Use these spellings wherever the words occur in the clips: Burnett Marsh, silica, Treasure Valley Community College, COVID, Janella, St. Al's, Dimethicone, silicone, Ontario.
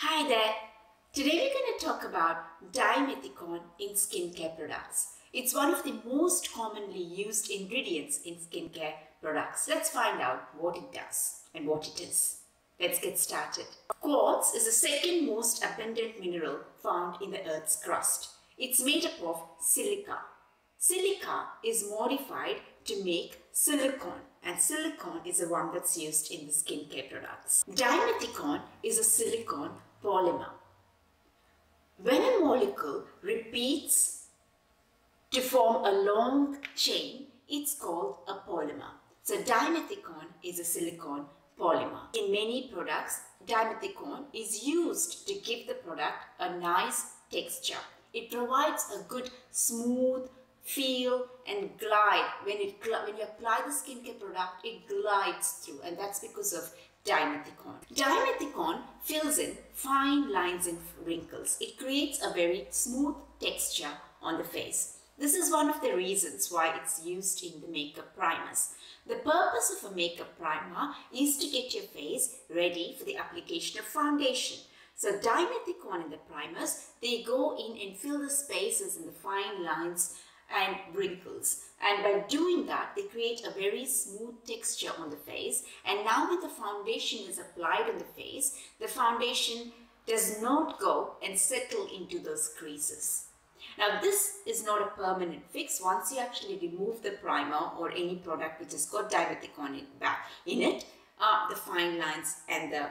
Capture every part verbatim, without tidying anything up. Hi there! Today we're going to talk about dimethicone in skincare products. It's one of the most commonly used ingredients in skincare products. Let's find out what it does and what it is. Let's get started. Quartz is the second most abundant mineral found in the Earth's crust. It's made up of silica. Silica is modified to make silicone, and silicone is the one that's used in the skincare products. Dimethicone is a silicone polymer. When a molecule repeats to form a long chain, it's called a polymer. So dimethicone is a silicone polymer. In many products, dimethicone is used to give the product a nice texture. It provides a good smooth feel and glide. When it when you apply the skincare product, it glides through, and that's because of dimethicone. Dimethicone fills in fine lines and wrinkles. It creates a very smooth texture on the face. This is one of the reasons why it's used in the makeup primers. The purpose of a makeup primer is to get your face ready for the application of foundation. So dimethicone in the primers, they go in and fill the spaces in the fine lines and wrinkles, and by doing that they create a very smooth texture on the face. And now when the foundation is applied on the face, the foundation does not go and settle into those creases. Now this is not a permanent fix. Once you actually remove the primer or any product which has got dimethicone in it, uh, the fine lines and the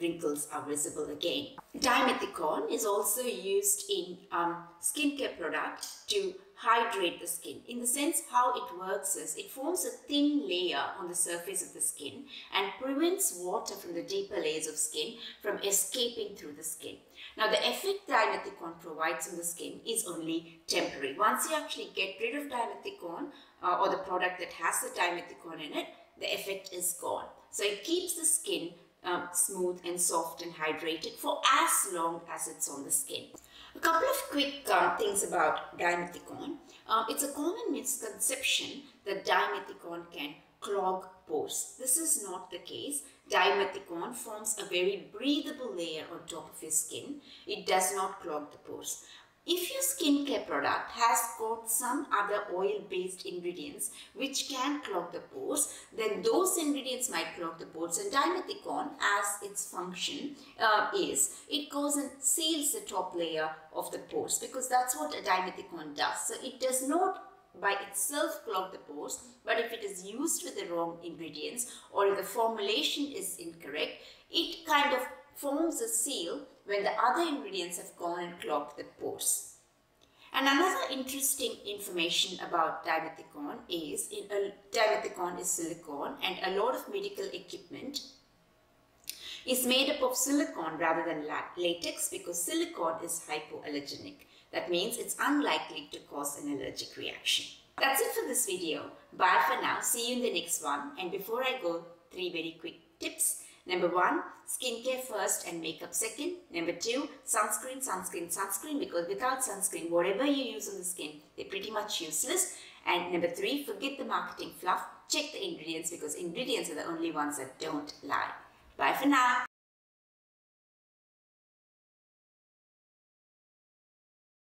wrinkles are visible again. Dimethicone is also used in um, skincare product to hydrate the skin. In the sense, how it works is it forms a thin layer on the surface of the skin and prevents water from the deeper layers of skin from escaping through the skin. Now the effect dimethicone provides on the skin is only temporary. Once you actually get rid of dimethicone uh, or the product that has the dimethicone in it, the effect is gone. So it keeps the skin Um, smooth and soft and hydrated for as long as it's on the skin. A couple of quick uh, things about dimethicone. Um, it's a common misconception that dimethicone can clog pores. This is not the case. Dimethicone forms a very breathable layer on top of your skin. It does not clog the pores. If your skincare product has got some other oil-based ingredients which can clog the pores, then those ingredients might clog the pores, and dimethicone, as its function uh, is, it goes and seals the top layer of the pores, because that's what a dimethicone does. So it does not by itself clog the pores, but if it is used with the wrong ingredients or if the formulation is incorrect, it kind of forms a seal when the other ingredients have gone and clogged the pores. And another interesting information about dimethicone is in a, dimethicone is silicone, and a lot of medical equipment is made up of silicone rather than latex, because silicone is hypoallergenic. That means it's unlikely to cause an allergic reaction. That's it for this video. Bye for now. See you in the next one. And before I go, three very quick tips. Number one, skincare first and makeup second. Number two, sunscreen, sunscreen, sunscreen, because without sunscreen, whatever you use on the skin, they're pretty much useless. And number three, forget the marketing fluff. Check the ingredients, because ingredients are the only ones that don't lie. Bye for now.